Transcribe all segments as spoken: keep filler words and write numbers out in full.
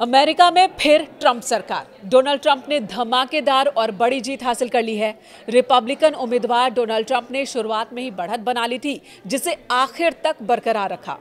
America में फिर Trump सरकार। डोनाल्ड ट्रंप ने धमाकेदार और बड़ी जीत हासिल कर ली है। रिपब्लिकन उम्मीदवार डोनाल्ड ट्रंप ने शुरुआत में ही बढ़त बना ली थी, जिसे आखिर तक बरकरार रखा।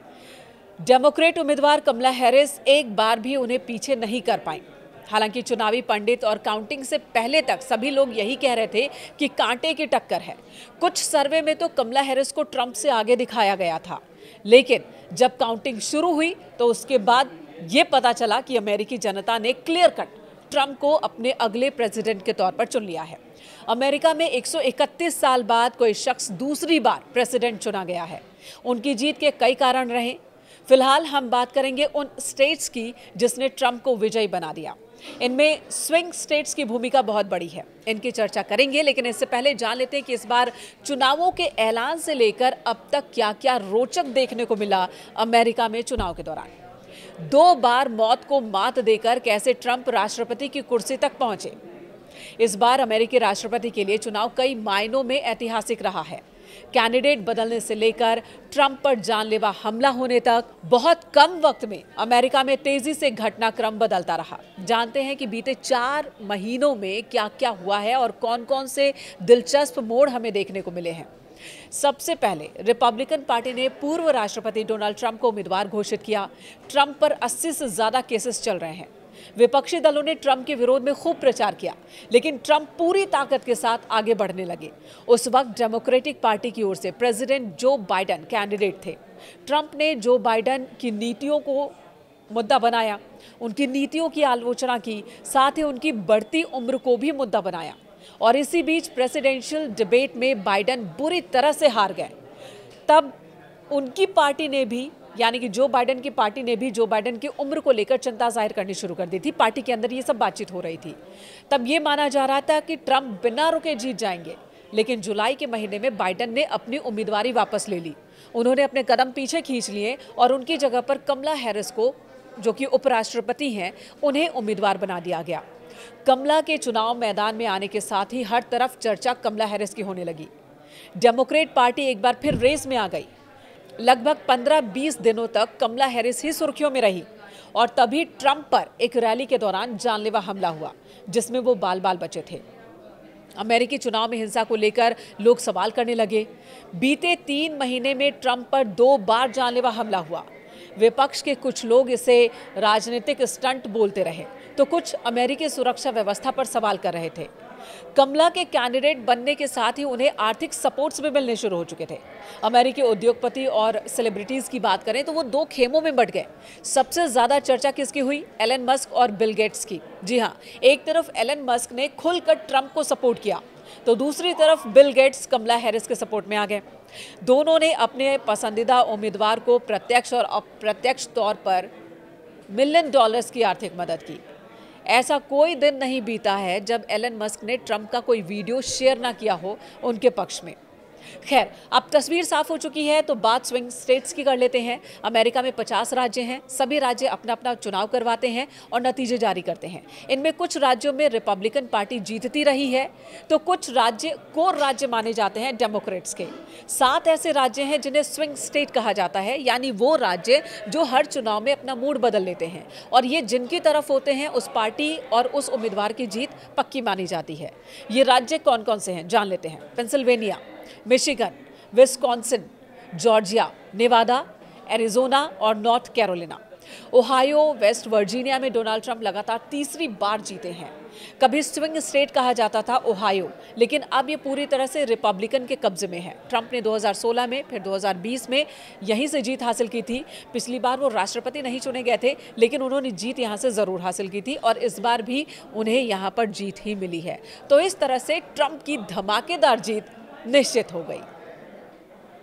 डेमोक्रेट उम्मीदवार कमला हैरिस एक बार भी उन्हें पीछे नहीं कर पाई। हालांकि चुनावी पंडित और काउंटिंग से पहले तक सभी लोग यही कह रहे थे कि कांटे की टक्कर है। कुछ सर्वे में तो कमला हैरिस को ट्रंप से आगे दिखाया गया था, लेकिन जब काउंटिंग शुरू हुई तो उसके बाद ये पता चला कि अमेरिकी जनता ने क्लियर कट ट्रंप को अपने अगले प्रेसिडेंट के तौर पर चुन लिया है। अमेरिका में एक सौ इकतीस साल बाद कोई शख्स दूसरी बार प्रेसिडेंट चुना गया है। उनकी जीत के कई कारण रहे। फिलहाल हम बात करेंगे उन स्टेट्स की जिसने ट्रंप को विजयी बना दिया। इनमें स्विंग स्टेट्स की भूमिका बहुत बड़ी है। इनकी चर्चा करेंगे, लेकिन इससे पहले जान लेते हैं कि इस बार चुनावों के ऐलान से लेकर अब तक क्या क्या रोचक देखने को मिला अमेरिका में चुनाव के दौरान। दो बार मौत को मात देकर कैसे ट्रंप राष्ट्रपति की कुर्सी तक पहुंचे। इस बार अमेरिकी राष्ट्रपति के लिए चुनाव कई मायनों में ऐतिहासिक रहा है। कैंडिडेट बदलने से लेकर ट्रंप पर जानलेवा हमला होने तक बहुत कम वक्त में अमेरिका में तेजी से घटनाक्रम बदलता रहा। जानते हैं कि बीते चार महीनों में क्या क्या हुआ है और कौन कौन से दिलचस्प मोड़ हमें देखने को मिले हैं। सबसे पहले रिपब्लिकन पार्टी ने पूर्व राष्ट्रपति डोनाल्ड ट्रंप को उम्मीदवार घोषित किया। ट्रंप पर अस्सी से ज्यादा केसेस चल रहे हैं। विपक्षी दलों ने ट्रंप के विरोध में खूब प्रचार किया, लेकिन ट्रंप पूरी ताकत के साथ आगे बढ़ने लगे। उस वक्त डेमोक्रेटिक पार्टी की ओर से प्रेसिडेंट जो बाइडन कैंडिडेट थे। ट्रंप ने जो बाइडन की नीतियों को मुद्दा बनाया, उनकी नीतियों की आलोचना की, साथ ही उनकी बढ़ती उम्र को भी मुद्दा बनाया। और इसी बीच प्रेसिडेंशियल डिबेट में बाइडन बुरी तरह से हार गए। तब उनकी पार्टी ने भी, यानी कि जो बाइडन की पार्टी ने भी जो बाइडन की उम्र को लेकर चिंता जाहिर करनी शुरू कर दी थी। पार्टी के अंदर ये सब बातचीत हो रही थी। तब ये माना जा रहा था कि ट्रंप बिना रुके जीत जाएंगे, लेकिन जुलाई के महीने में बाइडन ने अपनी उम्मीदवारी वापस ले ली। उन्होंने अपने कदम पीछे खींच लिए और उनकी जगह पर कमला हैरिस को, जो कि उपराष्ट्रपति हैं, उन्हें उम्मीदवार बना दिया गया। कमला के चुनाव मैदान में आने के साथ ही हर तरफ चर्चा कमला हैरिस की होने लगी। डेमोक्रेट पार्टी एक बार फिर रेस में आ गई। लगभग पंद्रह बीस दिनों तक कमला हैरिस ही सुर्खियों में रही और तभी ट्रंप पर एक रैली के दौरान जानलेवा हमला हुआ, जिसमें वो बाल बाल बचे थे। अमेरिकी चुनाव में हिंसा को लेकर लोग सवाल करने लगे। बीते तीन महीने में ट्रंप पर दो बार जानलेवा हमला हुआ। विपक्ष के कुछ लोग इसे राजनीतिक स्टंट बोलते रहे, तो कुछ अमेरिकी सुरक्षा व्यवस्था पर सवाल कर रहे थे। कमला के कैंडिडेट बनने के साथ ही उन्हें आर्थिक सपोर्ट्स भी मिलने शुरू हो चुके थे। अमेरिकी उद्योगपति और सेलिब्रिटीज की बात करें तो वो दो खेमों में बंट गए। सबसे ज्यादा चर्चा किसकी हुई? एलन मस्क और बिल गेट्स की। जी हां, एक तरफ एलन मस्क ने खुलकर ट्रंप को सपोर्ट किया, तो दूसरी तरफ बिल गेट्स कमला हैरिस के सपोर्ट में आ गए। दोनों ने अपने पसंदीदा उम्मीदवार को प्रत्यक्ष और अप्रत्यक्ष तौर पर मिलियन डॉलर्स की आर्थिक मदद की। ऐसा कोई दिन नहीं बीता है जब एलन मस्क ने ट्रंप का कोई वीडियो शेयर ना किया हो उनके पक्ष में। खैर, अब तस्वीर साफ हो चुकी है तो बात स्विंग स्टेट्स की कर लेते हैं। अमेरिका में पचास राज्य हैं। सभी राज्य अपना अपना चुनाव करवाते हैं और नतीजे जारी करते हैं। इनमें कुछ राज्यों में रिपब्लिकन पार्टी जीतती रही है, तो कुछ राज्य कोर राज्य माने जाते हैं डेमोक्रेट्स के। सात ऐसे राज्य हैं जिन्हें स्विंग स्टेट कहा जाता है, यानी वो राज्य जो हर चुनाव में अपना मूड बदल लेते हैं और ये जिनकी तरफ होते हैं उस पार्टी और उस उम्मीदवार की जीत पक्की मानी जाती है। ये राज्य कौन कौन से हैं जान लेते हैं। Pennsylvania, Michigan, Wisconsin, Georgia, Nevada, Arizona और North Carolina. Ohio, West Virginia में डोनाल्ड ट्रंप लगातार तीसरी बार जीते हैं। कभी स्विंग स्टेट कहा जाता था ओहायो, लेकिन अब ये पूरी तरह से रिपब्लिकन के कब्जे में है। ट्रंप ने दो हज़ार सोलह में, फिर दो हज़ार बीस में यहीं से जीत हासिल की थी। पिछली बार वो राष्ट्रपति नहीं चुने गए थे, लेकिन उन्होंने जीत यहाँ से ज़रूर हासिल की थी और इस बार भी उन्हें यहाँ पर जीत ही मिली है। तो इस तरह से ट्रंप की धमाकेदार जीत निश्चित हो गई।